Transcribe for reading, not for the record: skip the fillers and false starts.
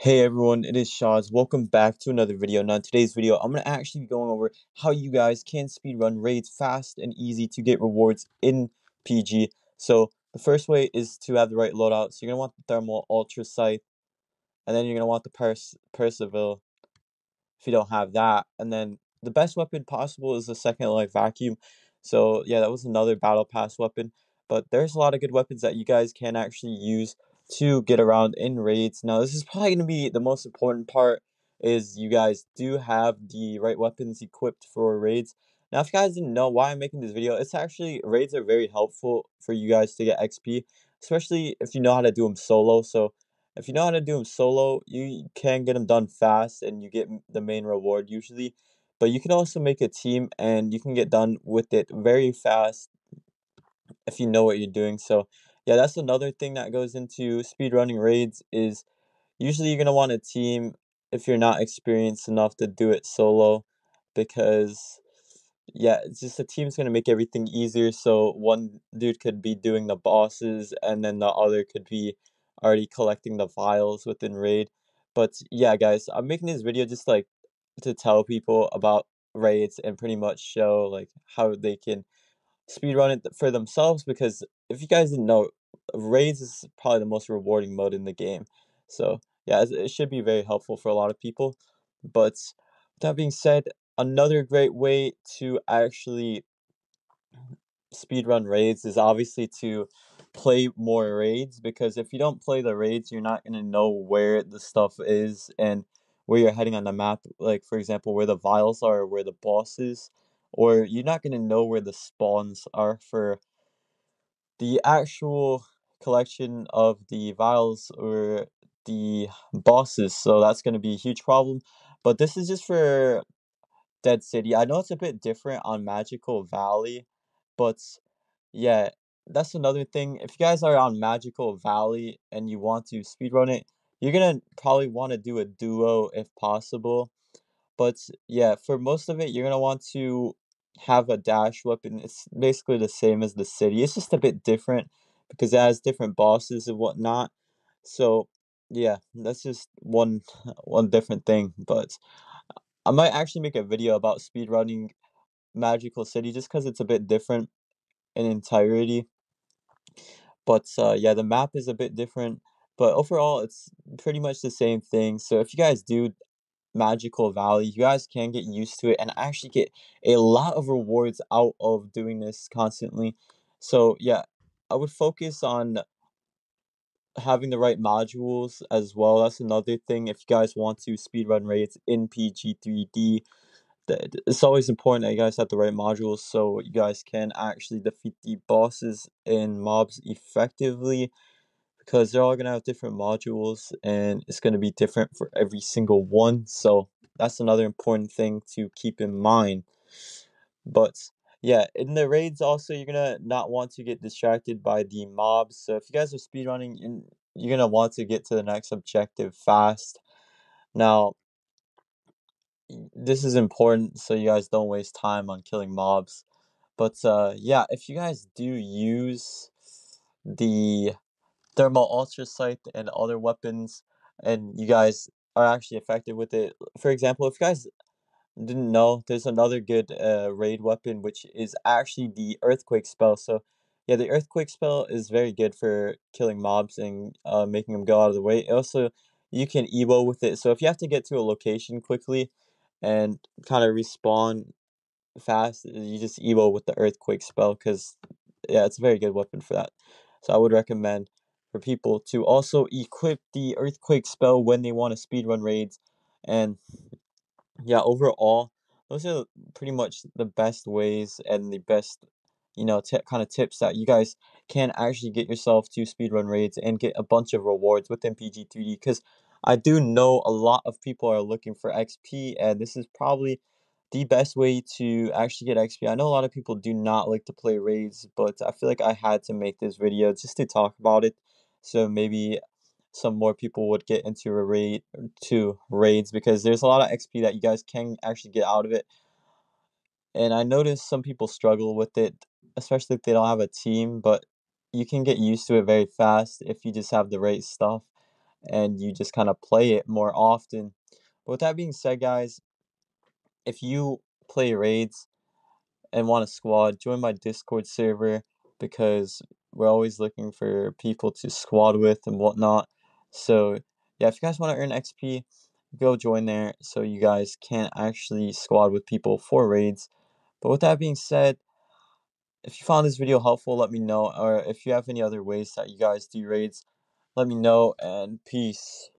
Hey everyone, it is Shaz. Welcome back to another video. Now in today's video, I'm going to actually be going over how you guys can speedrun raids fast and easy to get rewards in PG. So the first way is to have the right loadout. So you're going to want the Thermal Ultra Sight, and then you're going to want the Percival if you don't have that. And then the best weapon possible is the Second Life Vacuum. So yeah, that was another Battle Pass weapon. But there's a lot of good weapons that you guys can actually use to get around in raids. Now this is probably going to be the most important part, is you guys do have the right weapons equipped for raids. Now if you guys didn't know why I'm making this video, it's actually raids are very helpful for you guys to get XP, especially if you know how to do them solo. So if you know how to do them solo, you can get them done fast and you get the main reward usually. But you can also make a team and you can get done with it very fast if you know what you're doing. So yeah, that's another thing that goes into speedrunning raids, is usually you're going to want a team if you're not experienced enough to do it solo, because yeah, it's just a team's going to make everything easier. So one dude could be doing the bosses and then the other could be already collecting the vials within raid. But yeah guys, I'm making this video just like to tell people about raids and pretty much show like how they can speedrun it for themselves, because if you guys didn't know, raids is probably the most rewarding mode in the game. So yeah, it should be very helpful for a lot of people. But that being said, another great way to actually speedrun raids is obviously to play more raids, because if you don't play the raids, you're not going to know where the stuff is and where you're heading on the map. Like for example, where the vials are, where the boss is, or you're not going to know where the spawns are for the actual collection of the vials or the bosses. So that's going to be a huge problem. But this is just for Dead City. I know it's a bit different on Magical Valley, but yeah, that's another thing. If you guys are on Magical Valley and you want to speedrun it, you're going to probably want to do a duo if possible. But yeah, for most of it, you're going to want to have a dash weapon. It's basically the same as the city. It's just a bit different because it has different bosses and whatnot. So yeah, that's just one different thing. But I might actually make a video about speedrunning Magical City just because it's a bit different in entirety. But yeah, the map is a bit different. But overall, it's pretty much the same thing. So if you guys do Magical Valley, you guys can get used to it and actually get a lot of rewards out of doing this constantly. So yeah, I would focus on having the right modules as well. That's another thing. If you guys want to speedrun raids in PG3D, it's always important that you guys have the right modules so you guys can actually defeat the bosses and mobs effectively, because they're all going to have different modules and it's going to be different for every single one. So that's another important thing to keep in mind. But yeah, in the raids also, you're going to not want to get distracted by the mobs. So if you guys are speedrunning, you're going to want to get to the next objective fast. Now, this is important so you guys don't waste time on killing mobs. But yeah, if you guys do use the Thermal Ultra Sight and other weapons, and you guys are actually effective with it. For example, if you guys didn't know, there's another good raid weapon, which is actually the Earthquake spell. So yeah, the Earthquake spell is very good for killing mobs and making them go out of the way. Also, you can EBO with it. So if you have to get to a location quickly and kind of respawn fast, you just EBO with the Earthquake spell, because yeah, it's a very good weapon for that. So I would recommend for people to also equip the Earthquake spell when they want to speedrun raids. And yeah, overall, those are pretty much the best ways and the best, you know, kind of tips that you guys can actually get yourself to speedrun raids and get a bunch of rewards within PG3D, because I do know a lot of people are looking for XP, and this is probably the best way to actually get XP. I know a lot of people do not like to play raids, but I feel like I had to make this video just to talk about it. So maybe some more people would get into a raid to raids, because there's a lot of XP that you guys can actually get out of it. And I noticed some people struggle with it, especially if they don't have a team, but you can get used to it very fast if you just have the right stuff. and you just kind of play it more often. But with that being said, guys, if you play raids and want a squad, join my Discord server, because we're always looking for people to squad with and whatnot. So yeah, if you guys want to earn XP, go join there so you guys can actually squad with people for raids. But with that being said, if you found this video helpful, let me know. Or if you have any other ways that you guys do raids, let me know, and peace.